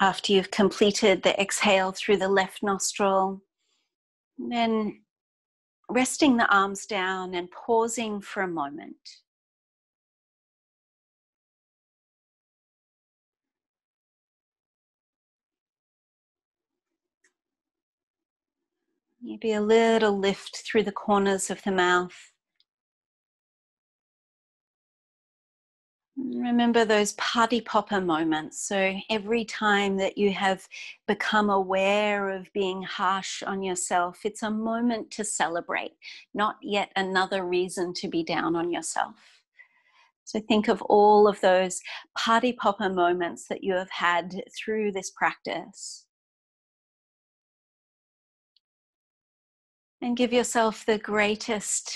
After you've completed the exhale through the left nostril, then resting the arms down and pausing for a moment. Maybe a little lift through the corners of the mouth. Remember those party popper moments. So every time that you have become aware of being harsh on yourself, it's a moment to celebrate, not yet another reason to be down on yourself. So think of all of those party popper moments that you have had through this practice. And give yourself the greatest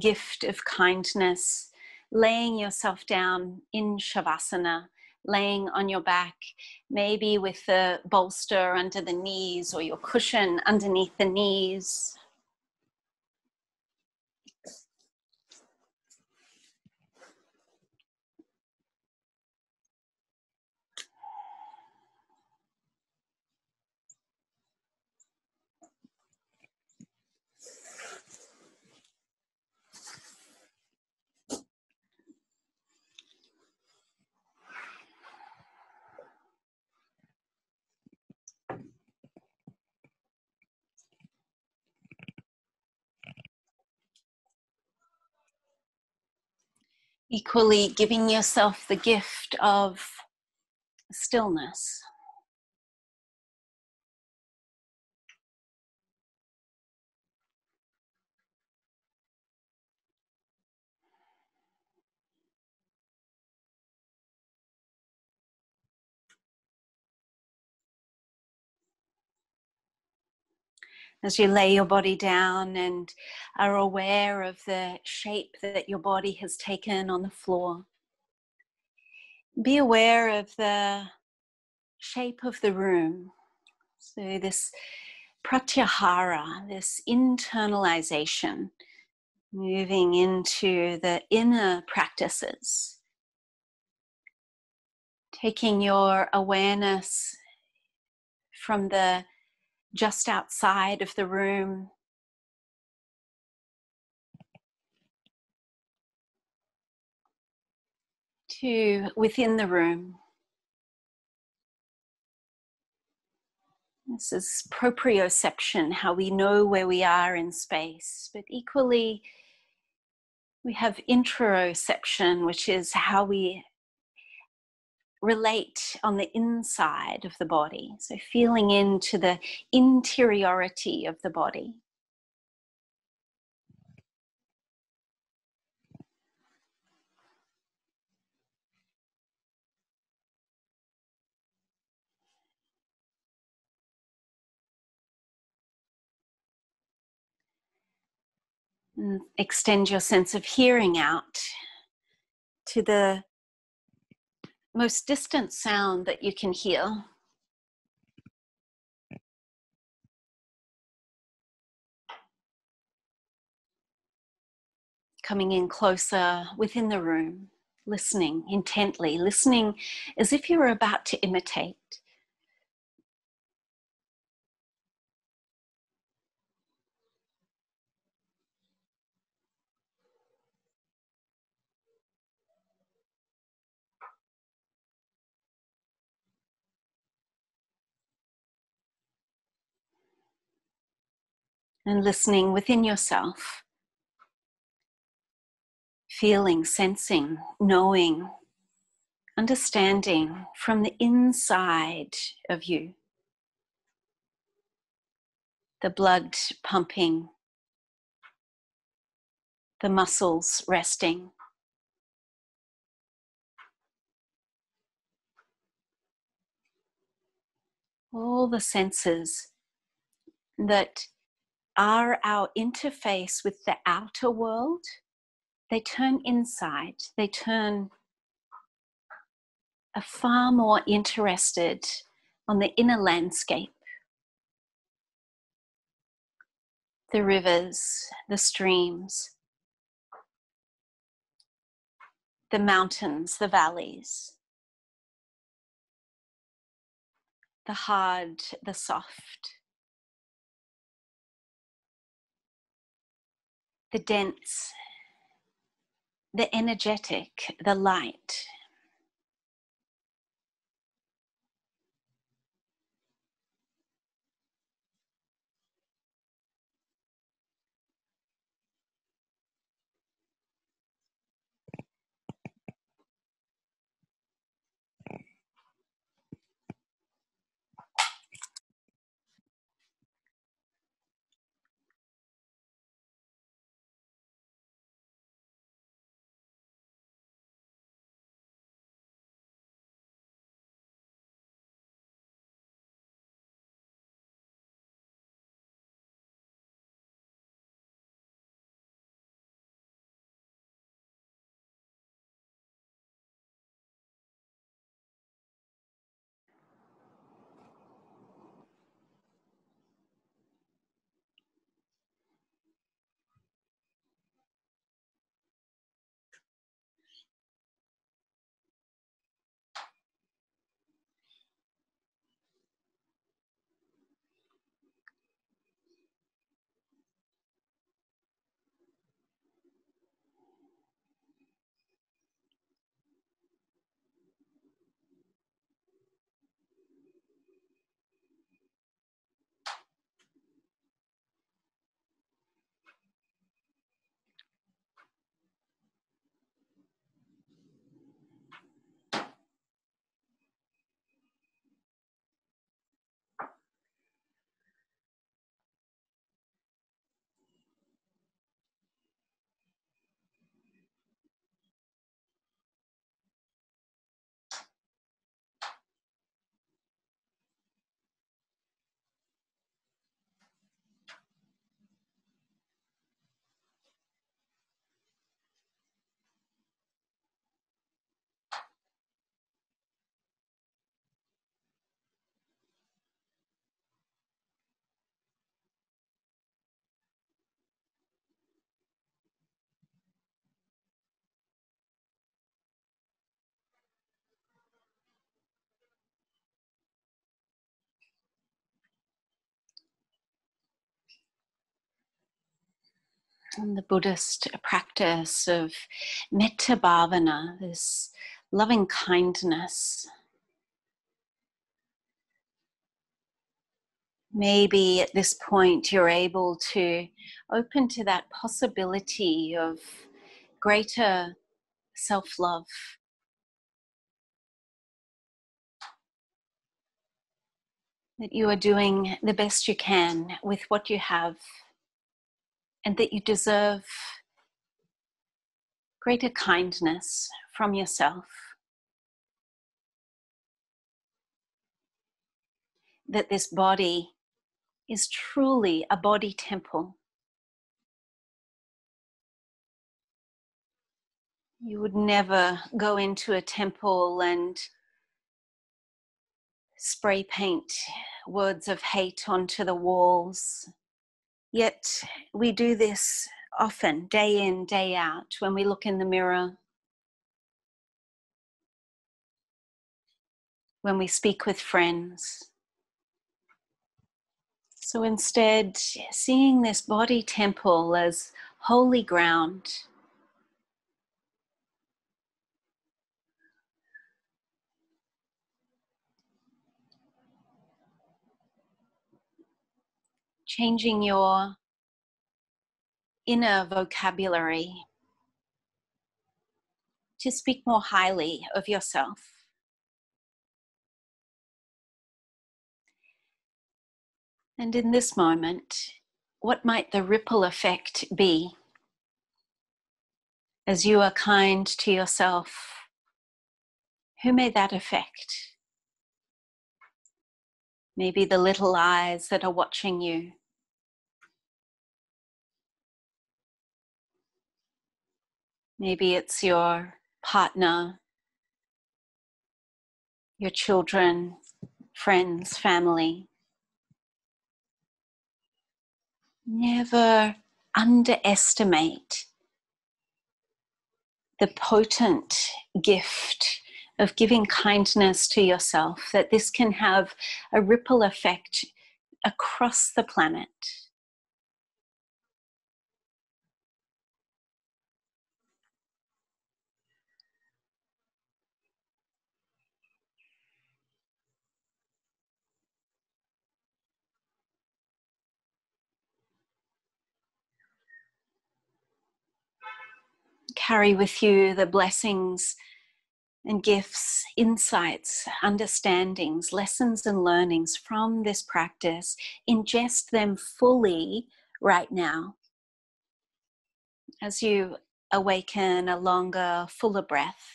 gift of kindness, laying yourself down in Shavasana, laying on your back, maybe with the bolster under the knees or your cushion underneath the knees. Equally, giving yourself the gift of stillness. As you lay your body down and are aware of the shape that your body has taken on the floor, be aware of the shape of the room. So this pratyahara, this internalization, moving into the inner practices, taking your awareness from the just outside of the room, to within the room. This is proprioception, how we know where we are in space, but equally we have interoception, which is how we relate on the inside of the body. So feeling into the interiority of the body. And extend your sense of hearing out to the most distant sound that you can hear. Coming in closer within the room, listening intently, listening as if you were about to imitate. And listening within yourself, feeling, sensing, knowing, understanding from the inside of you. The blood pumping, the muscles resting. All the senses that are our interface with the outer world, they turn inside. They turn are far more interested on the inner landscape. The rivers, the streams, the mountains, the valleys, the hard, the soft, the dense, the energetic, the light. in the Buddhist practice of metta bhavana, this loving kindness. Maybe at this point you're able to open to that possibility of greater self-love. That you are doing the best you can with what you have, and that you deserve greater kindness from yourself. That this body is truly a body temple. You would never go into a temple and spray paint words of hate onto the walls. Yet we do this often, day in, day out, when we look in the mirror, when we speak with friends. So instead, seeing this body temple as holy ground, changing your inner vocabulary to speak more highly of yourself. And in this moment, what might the ripple effect be as you are kind to yourself? Who may that affect? Maybe the little eyes that are watching you. Maybe it's your partner, your children, friends, family. Never underestimate the potent gift of giving kindness to yourself, that this can have a ripple effect across the planet. Carry with you the blessings and gifts, insights, understandings, lessons and learnings from this practice. Ingest them fully right now as you awaken a longer, fuller breath.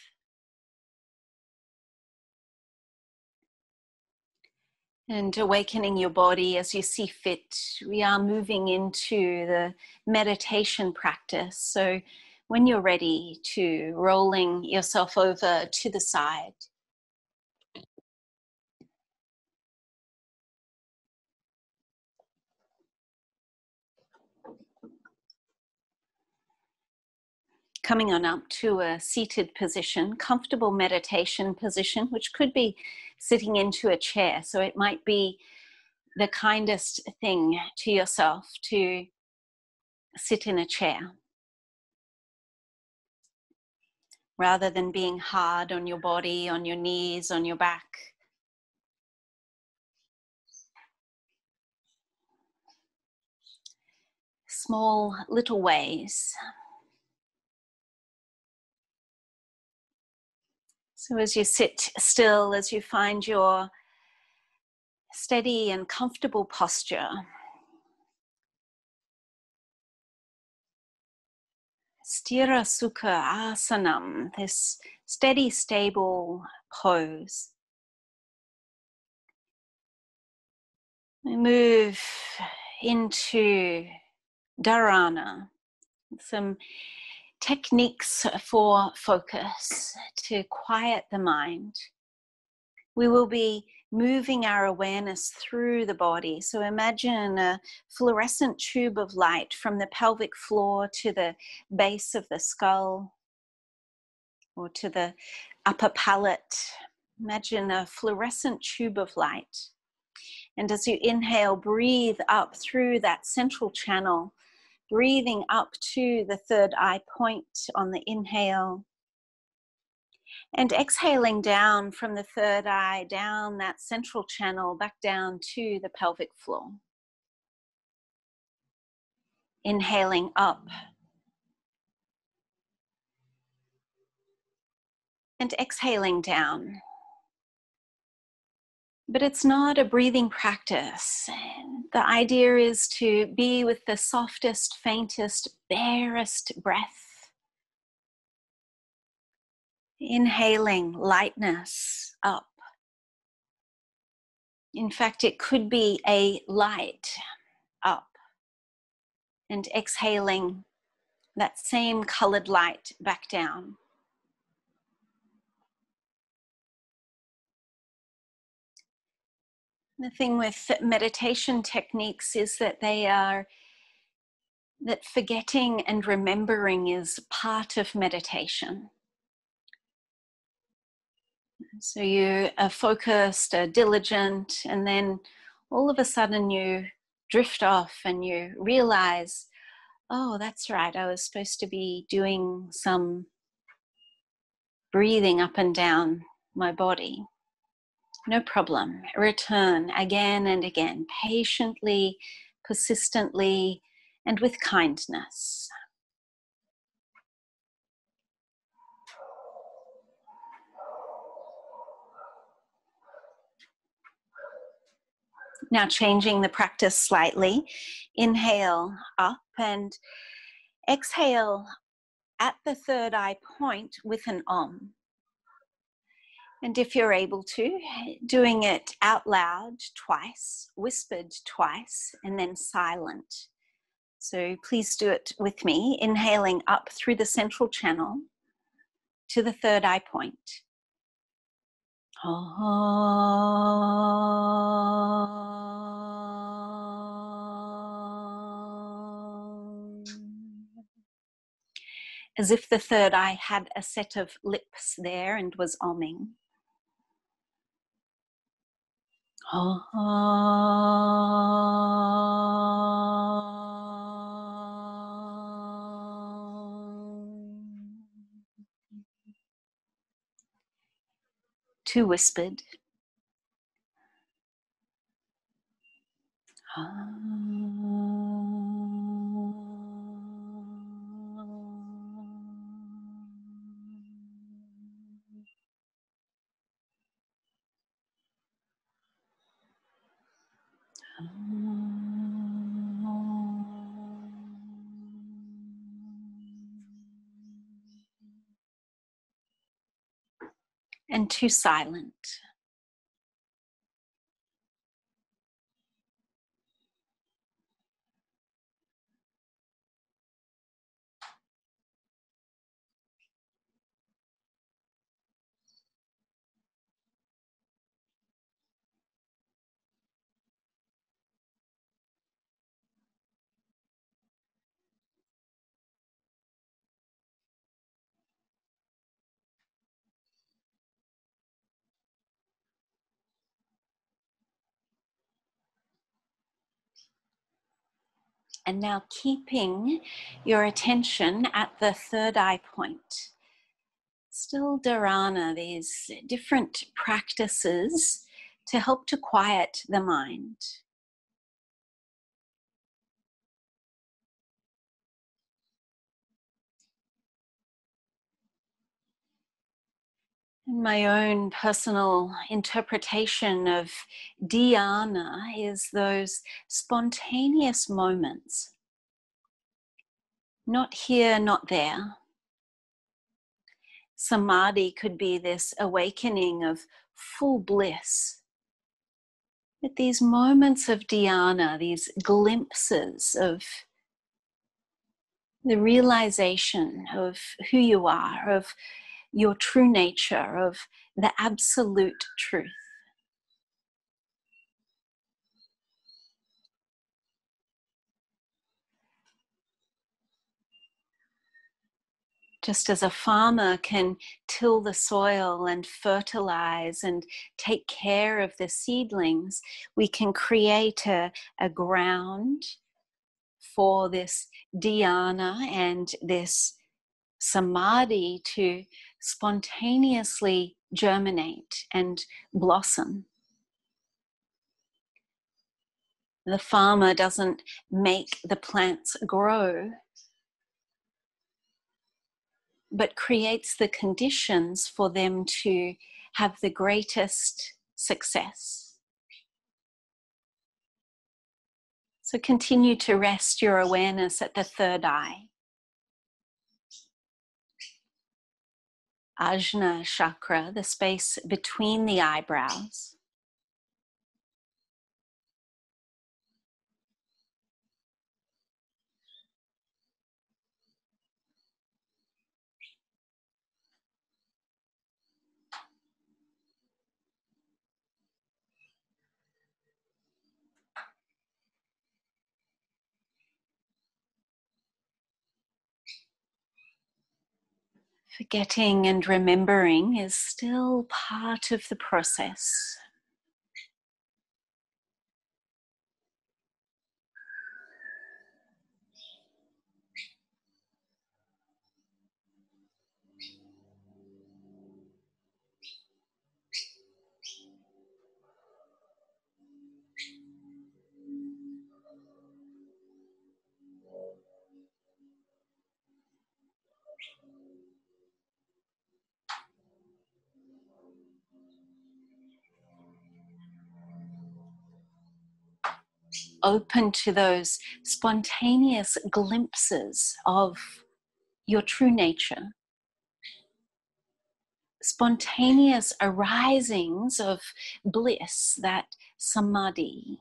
And awakening your body as you see fit. We are moving into the meditation practice. So when you're ready, to rolling yourself over to the side. Coming on up to a seated position, comfortable meditation position, which could be sitting into a chair. So it might be the kindest thing to yourself to sit in a chair, rather than being hard on your body, on your knees, on your back. Small little ways. So as you sit still, as you find your steady and comfortable posture, Sthira Sukha Asanam, this steady, stable pose. We move into dharana, some techniques for focus to quiet the mind. We will be moving our awareness through the body. So imagine a fluorescent tube of light from the pelvic floor to the base of the skull or to the upper palate. Imagine a fluorescent tube of light. And as you inhale, breathe up through that central channel, breathing up to the third eye point on the inhale, and exhaling down from the third eye, down that central channel, back down to the pelvic floor. Inhaling up. And exhaling down. But it's not a breathing practice. The idea is to be with the softest, faintest, barest breath. Inhaling lightness up. In fact, it could be a light up. And exhaling that same colored light back down. The thing with meditation techniques is that they are, that forgetting and remembering is part of meditation. So you are focused, are diligent, and then all of a sudden you drift off and you realize, oh, that's right, I was supposed to be doing some breathing up and down my body. No problem. Return again and again, patiently, persistently, and with kindness. Now changing the practice slightly. Inhale up and exhale at the third eye point with an om. And if you're able to, doing it out loud twice, whispered twice, and then silent. So please do it with me, inhaling up through the central channel to the third eye point. Om. As if the third eye had a set of lips there and was omming. Om. Two whispered. Om. And too silent. And now keeping your attention at the third eye point. Still dharana, these different practices to help to quiet the mind. My own personal interpretation of dhyana is those spontaneous moments. Not here, not there. Samadhi could be this awakening of full bliss. But these moments of dhyana, these glimpses of the realization of who you are, of your true nature, of the absolute truth. Just as a farmer can till the soil and fertilize and take care of the seedlings, we can create a, a ground for this dhyana and this samadhi to spontaneously germinate and blossom. The farmer doesn't make the plants grow, but creates the conditions for them to have the greatest success. So continue to rest your awareness at the third eye. Ajna chakra, the space between the eyebrows. Forgetting and remembering is still part of the process. Open to those spontaneous glimpses of your true nature, spontaneous arisings of bliss, that samadhi.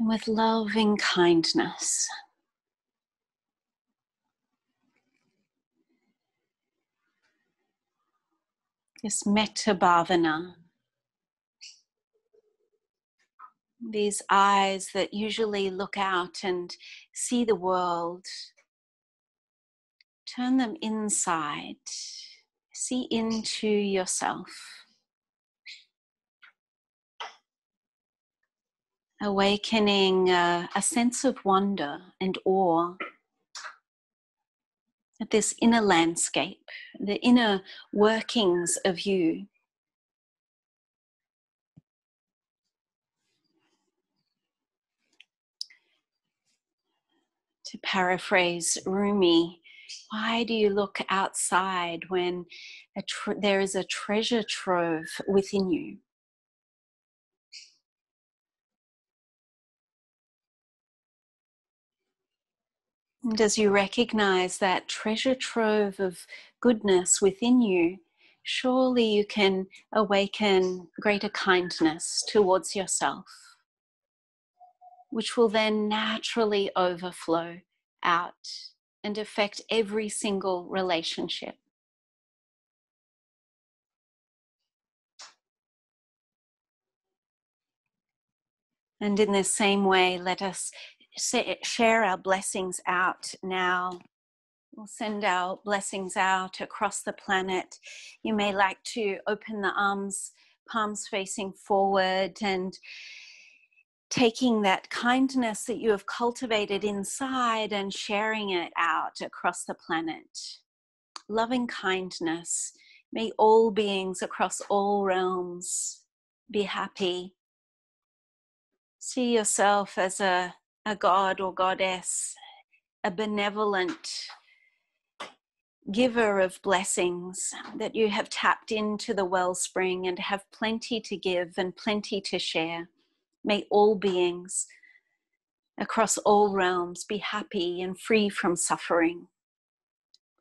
And with loving kindness, this metta bhavana, these eyes that usually look out and see the world, turn them inside, see into yourself. Awakening uh, a sense of wonder and awe at this inner landscape, the inner workings of you. To paraphrase Rumi, why do you look outside when a tr there is a treasure trove within you? And as you recognize that treasure trove of goodness within you, surely you can awaken greater kindness towards yourself, which will then naturally overflow out and affect every single relationship. And in the same way, let us share our blessings out now. We'll send our blessings out across the planet. You may like to open the arms, palms facing forward, and taking that kindness that you have cultivated inside and sharing it out across the planet. Loving kindness. May all beings across all realms be happy. See yourself as a, a god or goddess, a benevolent giver of blessings, that you have tapped into the wellspring and have plenty to give and plenty to share. May all beings across all realms be happy and free from suffering.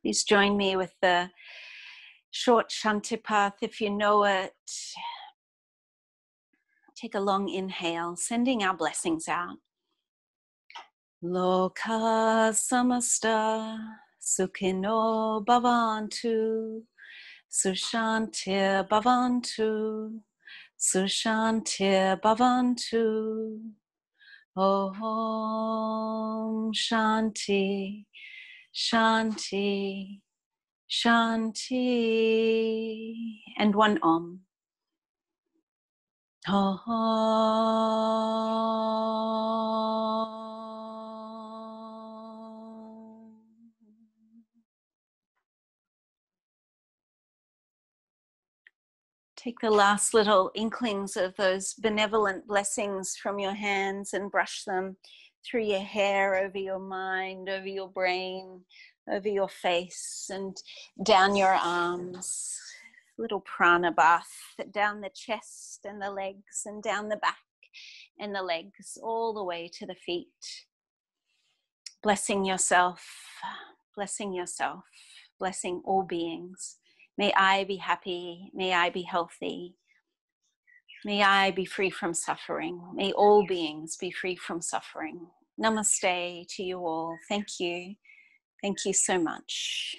Please join me with the short Shantipath if you know it. Take a long inhale, sending our blessings out. Loka samasta sukhino bhavantu sushanti bhavantu Sushanti Bhavantu. Om Shanti, Shanti, Shanti. And one Om. Om. Take the last little inklings of those benevolent blessings from your hands and brush them through your hair, over your mind, over your brain, over your face, and down your arms. Little prana bath, down the chest and the legs, and down the back and the legs, all the way to the feet. Blessing yourself, blessing yourself, blessing all beings. May I be happy, may I be healthy, may I be free from suffering, may all beings be free from suffering. Namaste to you all. Thank you. Thank you so much.